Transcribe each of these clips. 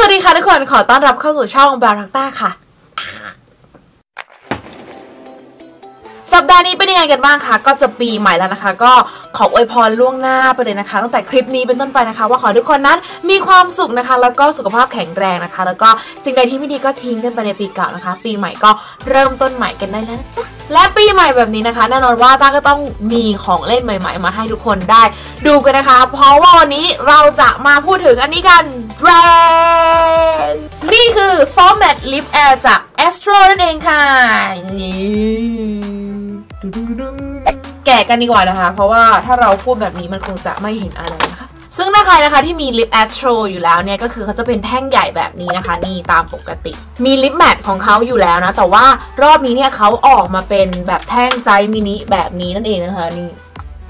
สวัสดีค่ะทุกคนขอต้อนรับเข้าสู่ช่องบารักต้าค่ะสัปดาห์นี้เป็นยังไงกันบ้างคะก็จะปีใหม่แล้วนะคะก็ขออวยพรล่วงหน้าไปเลยนะคะตั้งแต่คลิปนี้เป็นต้นไปนะคะว่าขอทุกคนนั้นมีความสุขนะคะแล้วก็สุขภาพแข็งแรงนะคะแล้วก็สิ่งใดที่ไม่ดีก็ทิ้งกันไปในปีเก่านะคะปีใหม่ก็เริ่มต้นใหม่กันได้แล้วจ้ะและปีใหม่แบบนี้นะคะแน่นอนว่าต้าก็ต้องมีของเล่นใหม่ๆมาให้ทุกคนได้ดูกันนะคะเพราะว่าวันนี้เราจะมาพูดถึงอันนี้กันแบรนด์นี่คือSoft Matte Lip Air จาก Astro นั่นเองค่ะแกะกันดีกว่านะคะเพราะว่าถ้าเราพูดแบบนี้มันคงจะไม่เห็นอะไรนะคะซึ่งถ้าใครนะคะที่มีลิปแอสโตรอยู่แล้วเนี่ยก็คือเขาจะเป็นแท่งใหญ่แบบนี้นะคะนี่ตามปกติมีลิปแมทของเขาอยู่แล้วนะแต่ว่ารอบนี้เนี่ยเขาออกมาเป็นแบบแท่งไซส์มินิแบบนี้นั่นเองนะคะนี่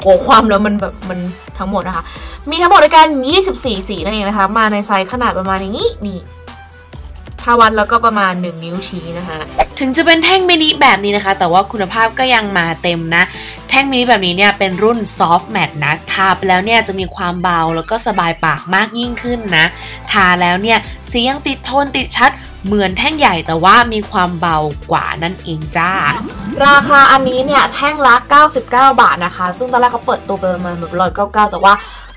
โอ้ความแล้วมันแบบมันทั้งหมดนะคะมีทั้งหมดด้วยกัน24 สีนั่นเองนะคะมาในไซส์ขนาดประมาณอย่างนี้นี่ถ้าวัดแล้วก็ประมาณ1นิ้วชี้นะคะถึงจะเป็นแท่งมินิแบบนี้นะคะแต่ว่าคุณภาพก็ยังมาเต็มนะแท่งมินิแบบนี้เนี่ยเป็นรุ่น Soft Matte นะทาไปแล้วเนี่ยจะมีความเบาแล้วก็สบายปากมากยิ่งขึ้นนะทาแล้วเนี่ยสียังติดโทนติดชัดเหมือนแท่งใหญ่แต่ว่ามีความเบากว่านั่นเองจ้าราคาอันนี้เนี่ยแท่งละ99 บาทนะคะซึ่งตอนแรกเขาเปิดตัวประมาณ199แต่ว่า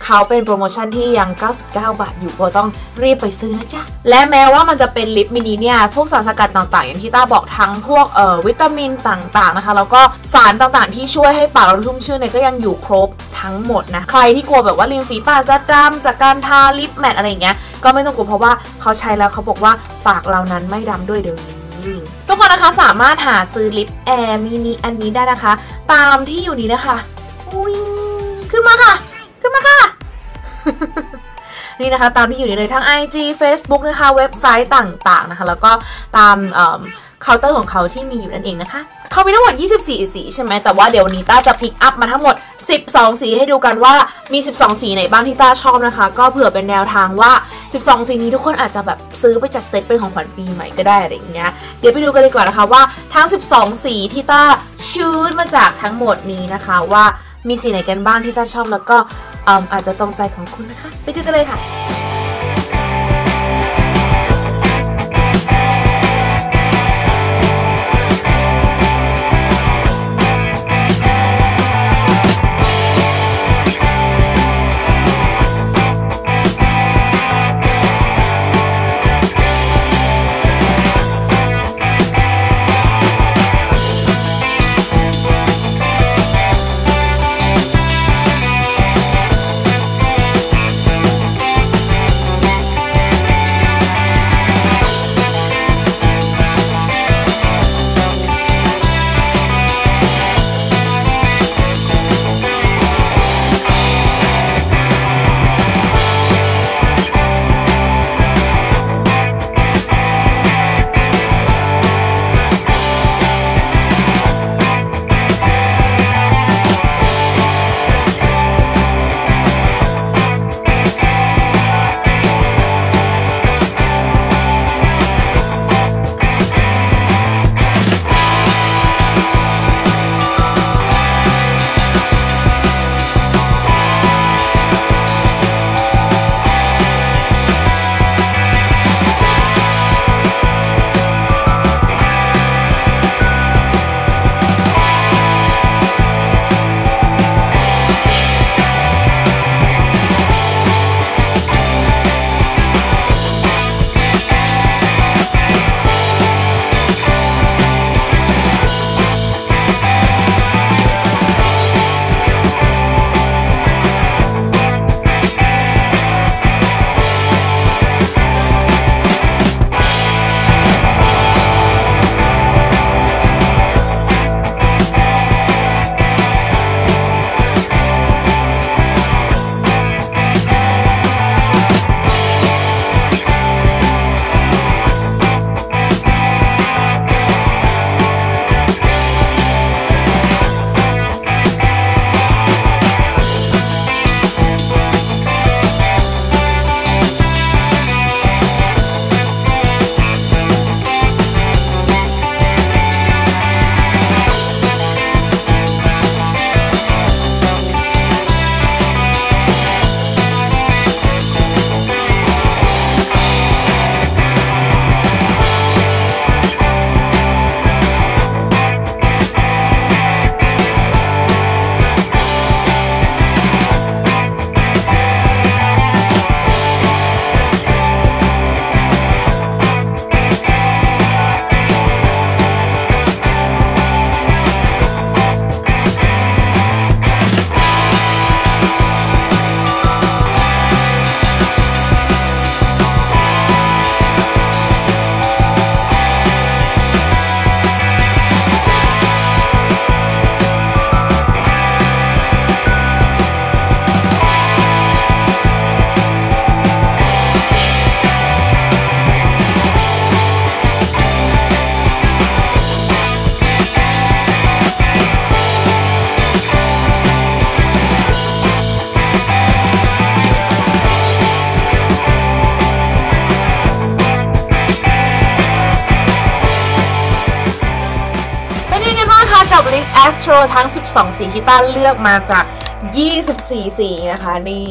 เขาเป็นโปรโมชั่นที่ยัง99 บาทอยู่ก็ต้องรีบไปซื้อนะจ๊ะและแม้ว่ามันจะเป็นลิปมินิเนี่ยพวกสารสกัดต่างๆอย่างที่ต้าบอกทั้งพวกวิตามินต่างๆนะคะแล้วก็สารต่างๆที่ช่วยให้ปากเราชุ่มชื่นเนี่ยก็ยังอยู่ครบทั้งหมดนะใครที่กลัวแบบว่าริมฝีปากจะดำจากการทาลิปแมทอะไรอย่างเงี้ยก็ไม่ต้องกลัวเพราะว่าเขาใช้แล้วเขาบอกว่าปากเรานั้นไม่ดำด้วยเดี๋ยวนี้ทุกคนนะคะสามารถหาซื้อลิปแอร์มินิอันนี้ได้นะคะตามที่อยู่นี้นะคะขึ้นมาค่ะนี่นะคะตามที่อยู่นี้เลยทั้ง IG Facebook นะคะเว็บไซต์ต่างๆนะคะแล้วก็ตามเคาน์เตอร์ของเขาที่มีอยู่นั่นเองนะคะเขามีทั้งหมด24 สีใช่ไหมแต่ว่าเดี๋ยวนี้ต้าจะพิกอัพมาทั้งหมด12 สีให้ดูกันว่ามี12 สีไหนบ้างที่ต้าชอบนะคะก็เผื่อเป็นแนวทางว่า12 สีนี้ทุกคนอาจจะแบบซื้อไปจัดเซตเป็นของขวัญปีใหม่ก็ได้อะไรอย่างเงี้ยเดี๋ยวไปดูกันดีกว่านะคะว่าทั้ง12 สีที่ต้าชื่นมาจากทั้งหมดนี้นะคะว่ามีสีไหนกันบ้างที่ต้าชอบแล้วก็อาจจะตรงใจของคุณนะคะไปดูกันเลยค่ะ Retro ทั้ง12สีที่ต้าเลือกมาจาก24สีนะคะนี่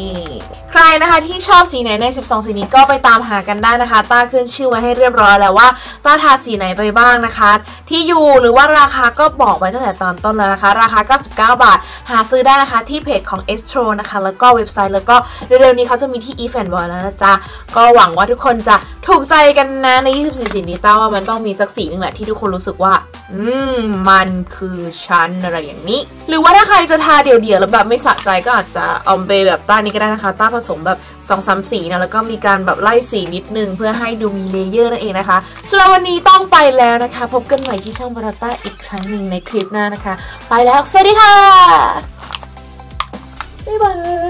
ใครนะคะที่ชอบสีไหนใน12สีนี้ก็ไปตามหากันได้นะคะต้าขึ้นชื่อไว้ให้เรียบร้อยแล้วว่าต้าทาสีไหนไปบ้างนะคะที่อยู่หรือว่าราคาก็บอกไว้ตั้งแต่ตอนต้นแล้วนะคะราคา99บาทหาซื้อได้นะคะที่เพจของ Astro นะคะแล้วก็เว็บไซต์แล้วก็เร็วๆนี้เขาจะมีที่ eFanboy แล้วนะจ๊ะก็หวังว่าทุกคนจะถูกใจกันนะใน24สีนี้ต้าว่ามันต้องมีสักสีนึงแหละที่ทุกคนรู้สึกว่ามันคือชั้นอะไรอย่างนี้หรือว่าถ้าใครจะทาเดี่ยวๆแล้วแบบไม่สะใจก็อาจจะออมเบแบบต้านี้ก็ได้นะคะต้าผสมแบบ 2-3 สีนะแล้วก็มีการแบบไล่สีนิดนึงเพื่อให้ดูมีเลเยอร์นั่นเองนะคะสำหรับวันนี้ต้องไปแล้วนะคะพบกันใหม่ที่ช่องบาราต้าอีกครั้งหนึ่งในคลิปหน้านะคะไปแล้วสวัสดีค่ะบ๊ายบาย